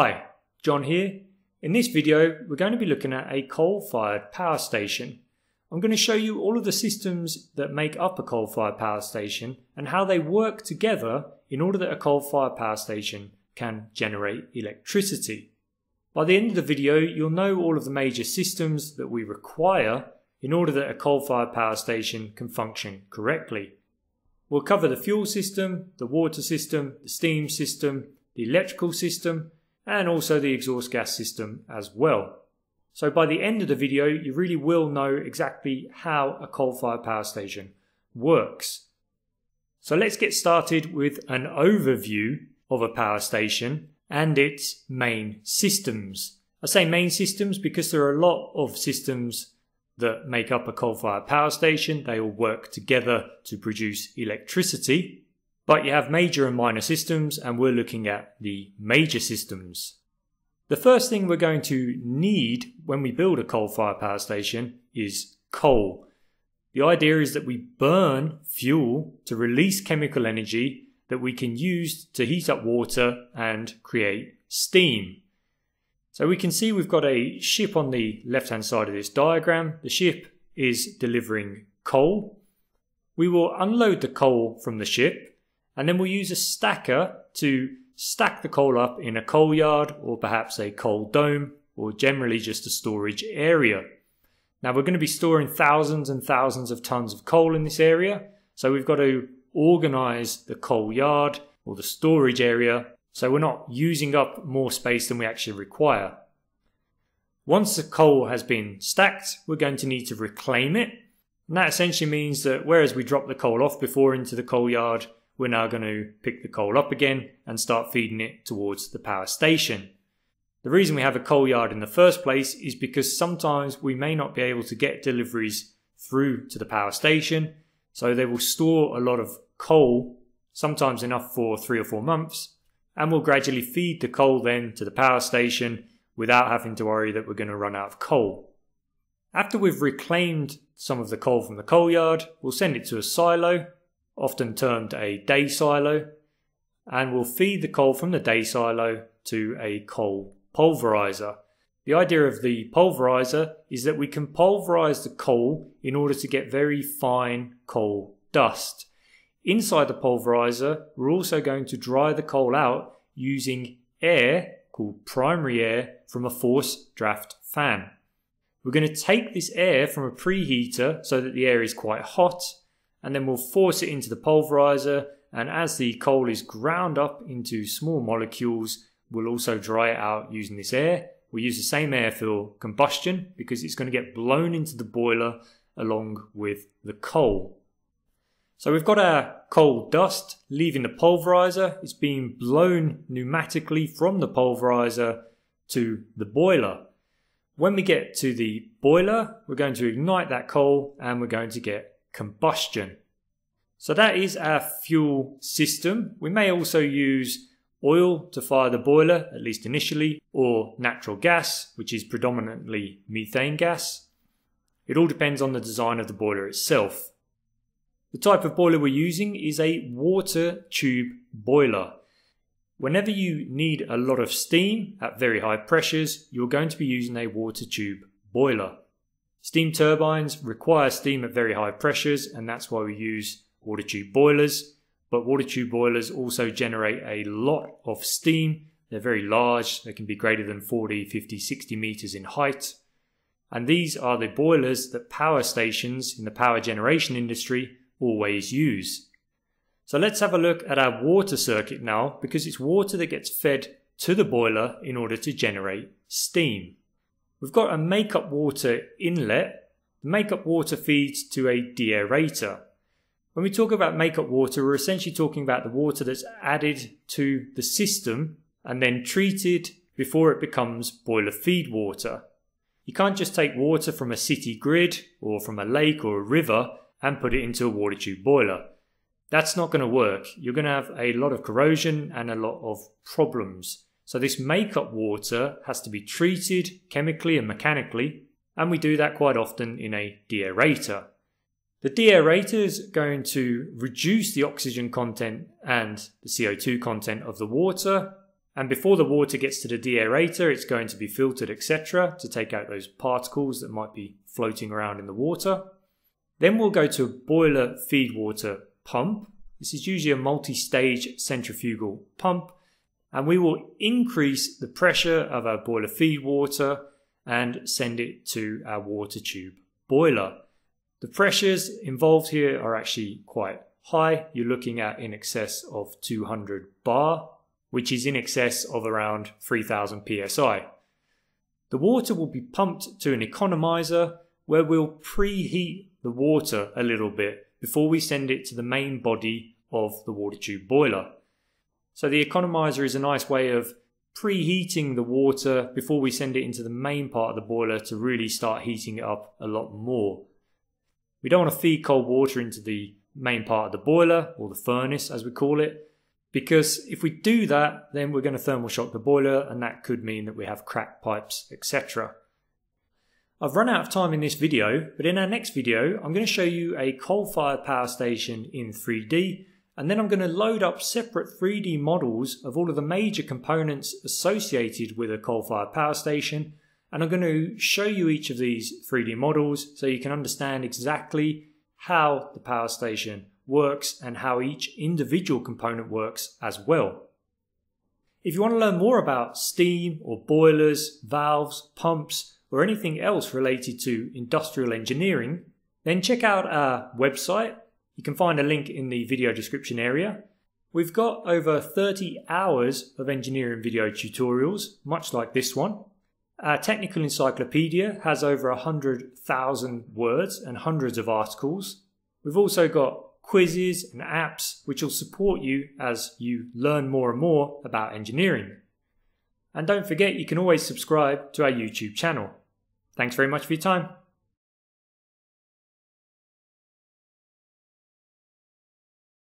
Hi, John here. In this video, we're going to be looking at a coal-fired power station. I'm going to show you all of the systems that make up a coal-fired power station and how they work together in order that a coal-fired power station can generate electricity. By the end of the video, you'll know all of the major systems that we require in order that a coal-fired power station can function correctly. We'll cover the fuel system, the water system, the steam system, the electrical system, and also the exhaust gas system as well. So by the end of the video, you really will know exactly how a coal-fired power station works. So let's get started with an overview of a power station and its main systems. I say main systems because there are a lot of systems that make up a coal-fired power station. They all work together to produce electricity. But you have major and minor systems, and we're looking at the major systems. The first thing we're going to need when we build a coal-fired power station is coal. The idea is that we burn fuel to release chemical energy that we can use to heat up water and create steam. So we can see we've got a ship on the left-hand side of this diagram. The ship is delivering coal. We will unload the coal from the ship, and then we'll use a stacker to stack the coal up in a coal yard or perhaps a coal dome or generally just a storage area. Now we're going to be storing thousands and thousands of tons of coal in this area, so we've got to organize the coal yard or the storage area so we're not using up more space than we actually require. Once the coal has been stacked, we're going to need to reclaim it. And that essentially means that whereas we dropped the coal off before into the coal yard, we're now going to pick the coal up again and start feeding it towards the power station. The reason we have a coal yard in the first place is because sometimes we may not be able to get deliveries through to the power station, so they will store a lot of coal, sometimes enough for 3 or 4 months, and we'll gradually feed the coal then to the power station without having to worry that we're going to run out of coal. After we've reclaimed some of the coal from the coal yard, we'll send it to a silo, often termed a day silo, and we'll feed the coal from the day silo to a coal pulverizer. The idea of the pulverizer is that we can pulverize the coal in order to get very fine coal dust. Inside the pulverizer, we're also going to dry the coal out using air, called primary air, from a forced draft fan. We're going to take this air from a preheater so that the air is quite hot, and then we'll force it into the pulverizer, and as the coal is ground up into small molecules, we'll also dry it out using this air. We'll use the same air for combustion because it's going to get blown into the boiler along with the coal. So we've got our coal dust leaving the pulverizer. It's being blown pneumatically from the pulverizer to the boiler. When we get to the boiler, we're going to ignite that coal and we're going to get combustion. So that is our fuel system. We may also use oil to fire the boiler, at least initially, or natural gas, which is predominantly methane gas. It all depends on the design of the boiler itself. The type of boiler we're using is a water tube boiler. Whenever you need a lot of steam at very high pressures, you're going to be using a water tube boiler. Steam turbines require steam at very high pressures, and that's why we use water tube boilers. But water tube boilers also generate a lot of steam. They're very large. They can be greater than 40, 50, 60 meters in height. And these are the boilers that power stations in the power generation industry always use. So let's have a look at our water circuit now, because it's water that gets fed to the boiler in order to generate steam. We've got a makeup water inlet. The makeup water feeds to a deaerator. When we talk about makeup water, we're essentially talking about the water that's added to the system and then treated before it becomes boiler feed water. You can't just take water from a city grid or from a lake or a river and put it into a water tube boiler. That's not going to work. You're going to have a lot of corrosion and a lot of problems. So this makeup water has to be treated chemically and mechanically, and we do that quite often in a deaerator. The deaerator is going to reduce the oxygen content and the CO2 content of the water, And before the water gets to the deaerator, it's going to be filtered, etc., to take out those particles that might be floating around in the water. Then we'll go to a boiler feed water pump. This is usually a multi-stage centrifugal pump, and we will increase the pressure of our boiler feed water and send it to our water tube boiler. The pressures involved here are actually quite high. You're looking at in excess of 200 bar, which is in excess of around 3000 psi. The water will be pumped to an economizer where we'll preheat the water a little bit before we send it to the main body of the water tube boiler. So the economizer is a nice way of preheating the water before we send it into the main part of the boiler to really start heating it up a lot more. We don't want to feed cold water into the main part of the boiler, or the furnace as we call it, because if we do that, then we're going to thermal shock the boiler, and that could mean that we have cracked pipes, etc. I've run out of time in this video, but in our next video I'm going to show you a coal-fired power station in 3D, and then I'm going to load up separate 3D models of all of the major components associated with a coal-fired power station, and I'm going to show you each of these 3D models so you can understand exactly how the power station works and how each individual component works as well. If you want to learn more about steam or boilers, valves, pumps, or anything else related to industrial engineering, then check out our website. You can find a link in the video description area. We've got over 30 hours of engineering video tutorials, much like this one. Our technical encyclopedia has over 100,000 words and hundreds of articles. We've also got quizzes and apps which will support you as you learn more and more about engineering. And don't forget, you can always subscribe to our YouTube channel. Thanks very much for your time.